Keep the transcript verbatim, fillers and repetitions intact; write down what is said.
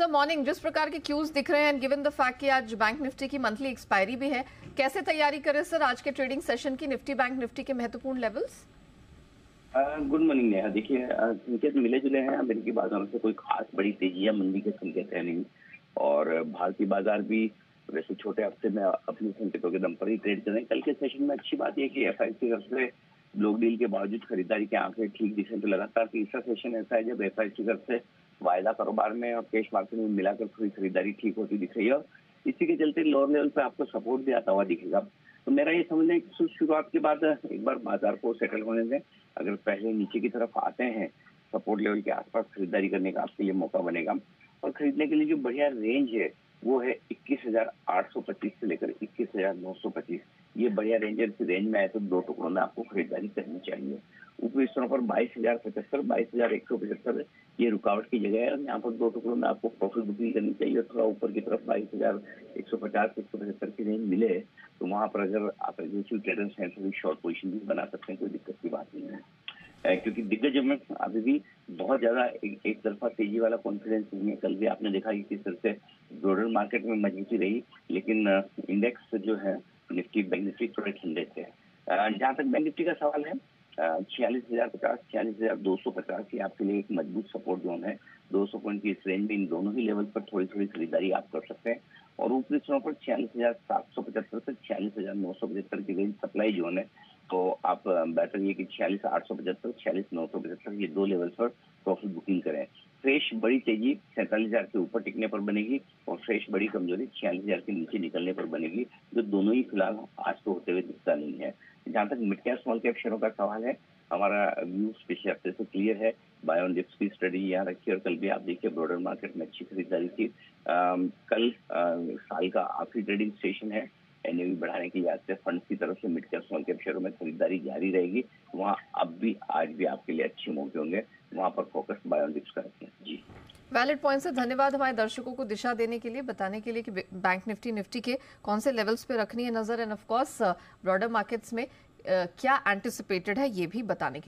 Sir morning, जिस प्रकार के क्यूज दिख रहे हैं एंड गिवन द फैक्ट कि आज बैंक निफ्टी की मंथली एक्सपायरी भी है, कैसे तैयारी करें सर आज के ट्रेडिंग सेशन की? निफ्टी बैंक निफ्टी के महत्वपूर्ण लेवल्स। Good morning Neha. देखिए संकेत मिले जुले हैं, अमेरिकी बाजारों से कोई खास बड़ी तेजी या मंदी के संकेत है नहीं, और भारतीय बाजार भी वैसे छोटे हफ्ते में अपने संकेतों के दम पर ही ट्रेड कर रहे हैं। कल के सेशन में अच्छी बात यह कि एफ आई सी तरफ से ब्लॉक डील के बावजूद खरीदारी के आंकड़े ठीक दिखे, तो लगातार तीसरा सेशन ऐसा है जब एफ आई सी तरफ से वायदा कारोबार में और कैश मार्केट में मिलाकर थोड़ी खरीदारी ठीक होती दिख रही है, और इसी के चलते लोअर लेवल पे आपको सपोर्ट भी आता हुआ दिखेगा। तो मेरा ये समझना है कि शुरुआत के बाद एक बार बाजार को सेटल होने दें, अगर पहले नीचे की तरफ आते हैं सपोर्ट लेवल के आसपास खरीदारी करने का आपके लिए मौका बनेगा। और खरीदने के लिए जो बढ़िया रेंज है वो है इक्कीस हज़ार आठ सौ पच्चीस से लेकर इक्कीस हज़ार नौ सौ पच्चीस, ये बढ़िया रेंज है। इस रेंज में आए तो दो टुकड़ों में आपको खरीदारी करनी चाहिए। ऊपरी स्तरों पर बाईस हज़ार पचहत्तर, बाईस हज़ार एक सौ पचहत्तर ये रुकावट की जगह है, और यहाँ पर दो टुकड़ों में आपको प्रॉफिट बुकिंग करनी चाहिए। और थोड़ा ऊपर की तरफ बाईस हज़ार एक सौ पचास, एक सौ पचहत्तर की रेंज मिले तो वहाँ पर अगर आप एग्रेसिव ट्रेडर्स हैं तो शॉर्ट पोजिशन भी बना सकते हैं, कोई दिक्कत की बात नहीं है, क्योंकि दिग्गजों में अभी भी बहुत ज्यादा एक, एक तरफा तेजी वाला कॉन्फिडेंस नहीं है। कल भी आपने देखा कि किस तरह से ग्लोबल मार्केट में मजबूती रही, लेकिन इंडेक्स जो है निफ्टी बैंक निफ्टी थोड़े ठंडे थे। जहाँ तक बैंक निफ्टी का सवाल है, छियालीस हजार पचास छियालीस हजार दो सौ पचास ये आपके लिए एक मजबूत सपोर्ट जोन है। दो सौ पॉइंट की इस रेंज में इन दोनों ही लेवल पर थोड़ी थोड़ी खरीदारी आप कर सकते हैं। और ऊपरी स्तरों पर छियालीस हजार सात सौ पचहत्तर से छियालीस हजार नौ सौ पचहत्तर की रेंज सप्लाई जोन है, तो आप बेटर ये कि छियालीस आठ सौ पचहत्तर छियालीस नौ सौ पचहत्तर ये दो लेवल पर प्रॉफिट बुकिंग करें। फ्रेश बड़ी तेजी सैंतालीस हजार के ऊपर टिकने पर बनेगी, और फ्रेश बड़ी कमजोरी छियालीस हजार के नीचे निकलने पर बनेगी, जो दोनों ही फिलहाल आज तो होते हुए दिखता नहीं है। जहाँ तक मिड कैप स्मॉल कैप शेयरों का सवाल है, हमारा व्यू पिछले हफ्ते से क्लियर है, बाय ऑन डिप्स की स्ट्रेटेजी यहाँ रखी, और कल भी आप देखिए ब्रॉडर मार्केट में अच्छी खरीदारी थी। कल साल का आखिरी ट्रेडिंग सेशन है, एनएवी बढ़ाने की याद से फंड की तरफ से मिड कैप स्मॉल कैप शेयरों में खरीदारी जारी रहेगी, वहाँ अब भी आज भी आपके लिए अच्छे मौके होंगे, वहाँ पर फोकस बाय ऑन डिप्स का रखें। जी वैलिड पॉइंट से धन्यवाद हमारे दर्शकों को दिशा देने के लिए, बताने के लिए कि बैंक निफ्टी निफ्टी के कौन से लेवल्स पे रखनी है नजर, and of course broader markets में क्या एंटिसिपेटेड है ये भी बताने के लिए।